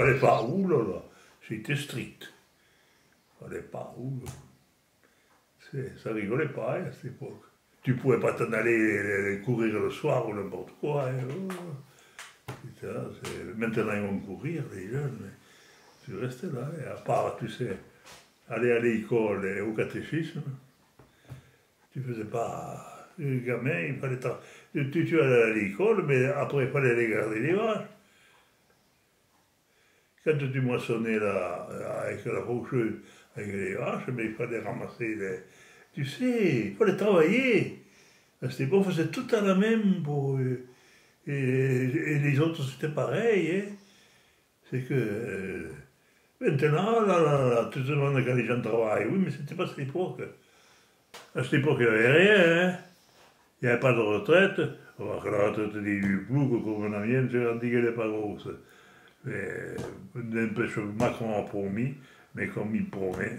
Fallait pas, oulala, c'était strict. Fallait pas, oulala. Ça rigolait pas hein, à cette époque. Tu pouvais pas t'en aller courir le soir ou n'importe quoi. Hein. Oh. Putain, maintenant ils vont courir, les jeunes, mais tu restais là. Et à part, tu sais, aller à l'école et au catéchisme, tu faisais pas. Le gamin, il fallait tu allais à l'école, mais après il fallait aller garder les vaches. Quand tu moissonnais là, avec la rocheuse, avec les vaches, mais il fallait ramasser les... Tu sais, il fallait travailler. C'était bon, on faisait tout à la même pour... Et les autres, c'était pareil. Hein. C'est que... maintenant, là, tu te demandes quand les gens travaillent. Oui, mais c'était pas cette époque. À cette époque, il n'y avait rien, hein. Il n'y avait pas de retraite. Alors que la retraite du plouc, comme la mienne, j'ai rendu qu'elle n'est pas grosse. Mais n'empêche que Macron a promis, mais comme il promet.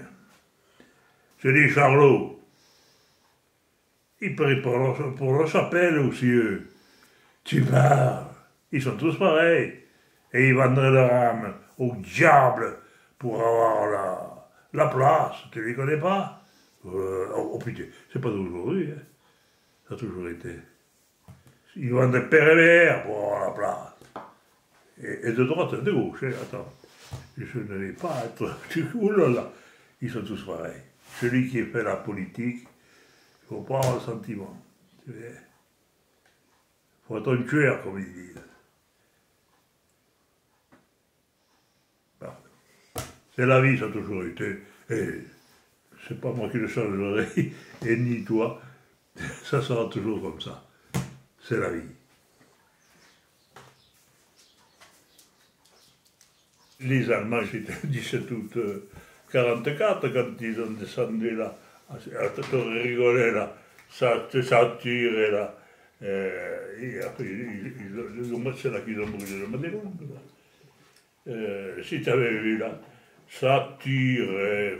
J'ai dit, Charlot, il parie pour la chapelle aussi, eux. Tu parles, ils sont tous pareils. Et ils vendraient leur âme au diable pour avoir la place. Tu les connais pas? Oh putain, c'est pas d'aujourd'hui, hein. Ça a toujours été. Ils vendaient père et mère pour avoir la place. Et de droite, de gauche, hein. Attends. Je ne vais pas être... Oh là là, ils sont tous pareils. Celui qui fait la politique, il ne faut pas avoir le sentiment. Il faut être un tueur, comme ils disent. C'est la vie, ça a toujours été. Et c'est pas moi qui le changerai, et ni toi. Ça sera toujours comme ça. C'est la vie. Les Allemands, c'était le 17 août 1944, quand ils ont descendu là, à rigoler là, ça tirait là. Et après, c'est là qu'ils ont brûlé le Madémon. Si tu avais vu là, ça tirait,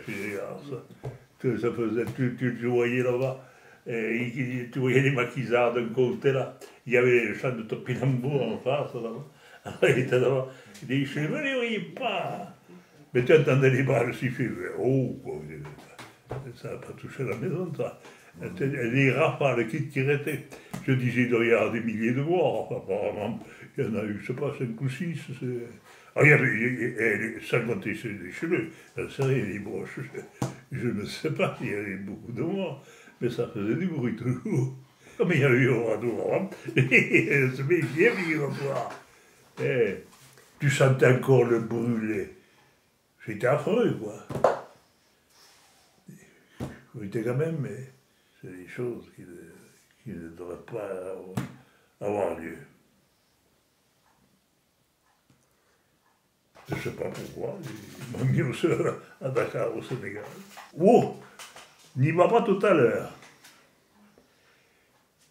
ça faisait, tu voyais là-bas. Et tu voyais les maquisards d'un côté là, il y avait le champ de topinambour en face là-bas. Alors il était là-bas, il dit je ne me voyais pas. Mais tu entendais les balles siffler, oh, ça n'a pas touché la maison ça. Les rafales qui tiraient, je disais il doit y avoir des milliers de morts, apparemment. Il y en a eu, je ne sais pas, 5 ou 6. Ah, il y avait, sans compter les cheveux, ça y est, les broches, je ne sais pas, il y avait beaucoup de morts. Mais ça faisait du bruit toujours. Comme il y a eu au radeau, il se met bien vivre. Tu sentais encore le brûler. C'était affreux, quoi. J'étais quand même, mais c'est des choses qui ne devraient pas avoir lieu. Je ne sais pas pourquoi, ils m'ont mis au sol à Dakar, au Sénégal. Wow! N'y va pas tout à l'heure.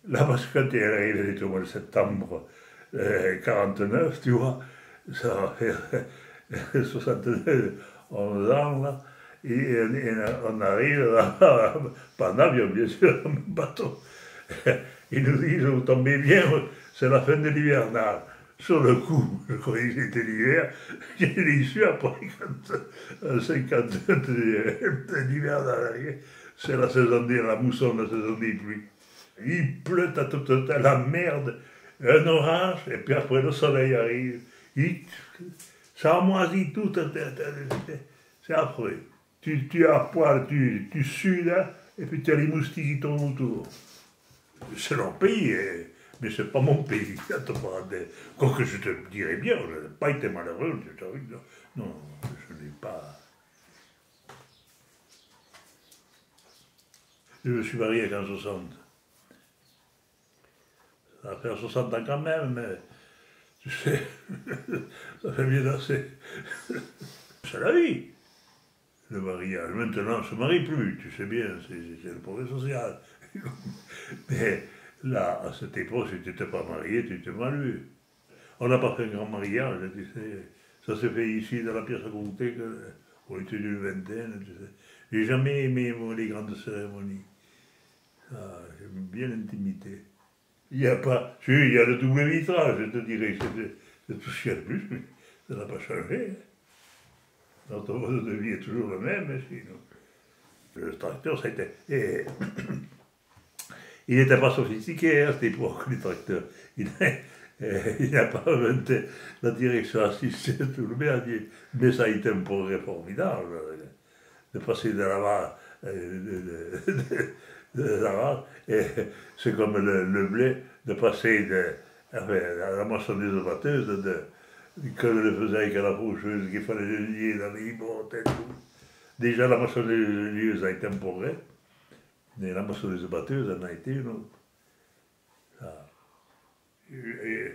Là, parce que quand tu es arrivé au mois de septembre 49, tu vois, ça va faire 71 ans, là, et on arrive là, pas en avion, bien sûr, en bateau. Ils nous disent, vous tombez bien, c'est la fin de l'hivernage. Sur le coup, je croyais que c'était l'hiver, j'ai l'issue après, quand 50 de l'hiver dans l'arrière. C'est la saison des la mousson, la saison des pluies. Il pleut à toute la merde, un orage, et puis après le soleil arrive. Ça moisit tout, c'est affreux. Tu as poil, tu sues là, et puis tu as les moustiques qui tournent autour. C'est leur pays, mais c'est pas mon pays. Quoi que je te dirais bien, je n'ai pas été malheureux. Non, je n'ai pas... Je me suis marié en 60. Ça fait 60 ans quand même, mais tu sais, ça fait bien assez. C'est la vie, le mariage. Maintenant, on ne se marie plus, tu sais bien, c'est le progrès social. Mais là, à cette époque, si tu n'étais pas marié, tu étais mal vu. On n'a pas fait un grand mariage, tu sais. Ça s'est fait ici, dans la pièce à côté, on était d'une vingtaine, tu sais. J'ai jamais aimé les grandes cérémonies. Ah, j'aime bien l'intimité. Il n'y a pas... Si, il y a le double vitrage, je te dirais. C'est tout ce qu'il y a de plus, mais Ça n'a pas changé. Notre mode de vie est toujours le même. Sinon. Le tracteur, c'était... Et... Il n'était pas sophistiqué, hein, c'était pour les tracteurs. Il n'a pas inventé la direction assistée tout le monde, mais ça a été un progrès formidable de passer de l'avant. C'est comme le blé, de passer à la moissonneuse batteuse, comme on le faisait avec la faucheuse, qu'il fallait le lier dans les bottes et tout. Déjà, la moissonneuse a été un progrès. Mais la moissonneuse batteuse en a été une autre. Ça. Je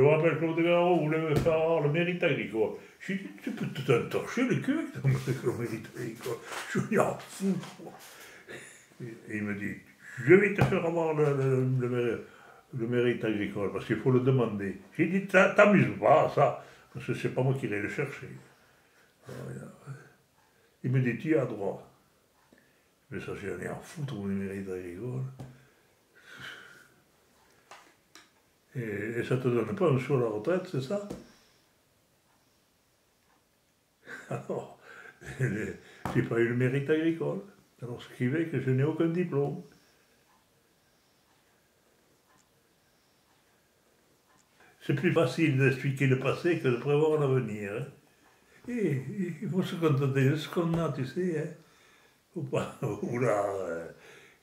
me rappelle, Claude Garot voulait me faire avoir le mérite agricole. Je lui ai dit, tu peux tout entorcher le cul avec ton mérite agricole. Je lui ai dit, ah, fou, quoi. Et il me dit, je vais te faire avoir le mérite agricole, parce qu'il faut le demander. J'ai dit, t'amuses pas à ça, parce que c'est pas moi qui vais le chercher. Il me dit, tu y as droit. Mais ça, j'en ai à foutre mon mérite agricole. Et ça te donne pas un sou à la retraite, c'est ça? Alors, j'ai pas eu le mérite agricole. Alors, ce qui fait que je n'ai aucun diplôme. C'est plus facile d'expliquer le passé que de prévoir l'avenir. Hein. Et il faut se contenter de ce qu'on a, tu sais. Hein. Faut pas vouloir.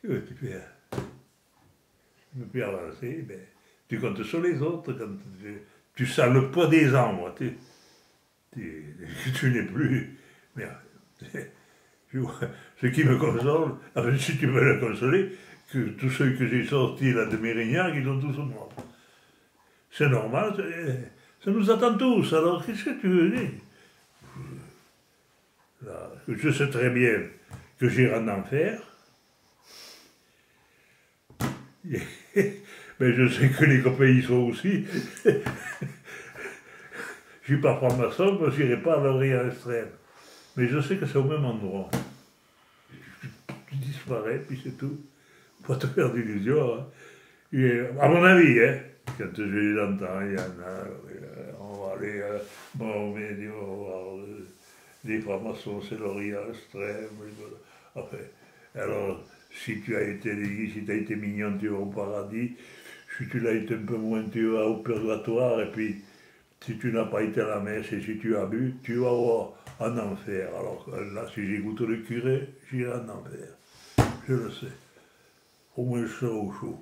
Tu peux avancer, mais tu comptes sur les autres. Quand tu sens le poids des ans, moi. Tu n'es plus. Merde. Ce qui me console, enfin, si tu veux le consoler, que tous ceux que j'ai sortis là de Mérignac, ils sont tous morts. C'est normal, ça nous attend tous, alors qu'est-ce que tu veux dire? Là, je sais très bien que j'irai en enfer, mais je sais que les copains y sont aussi. Je ne suis pas franc-maçon, mais je n'irai pas à l'orient extrême. Mais je sais que c'est au même endroit. Tu disparais, puis c'est tout. Faut pas te faire d'illusions. Hein. À mon avis, hein, quand je les entends, il y en a, on va aller, bon, mais les francs-maçons, c'est l'orient extrême. Enfin, alors, si tu as été si tu as été mignon, tu vas au paradis. Si tu l'as été un peu moins, tu vas au purgatoire. Et puis, si tu n'as pas été à la messe et si tu as bu, tu vas au... en enfer. Alors là, si j'écoute le curé, j'irai en enfer. Je le sais. Au moins chaud ou chaud.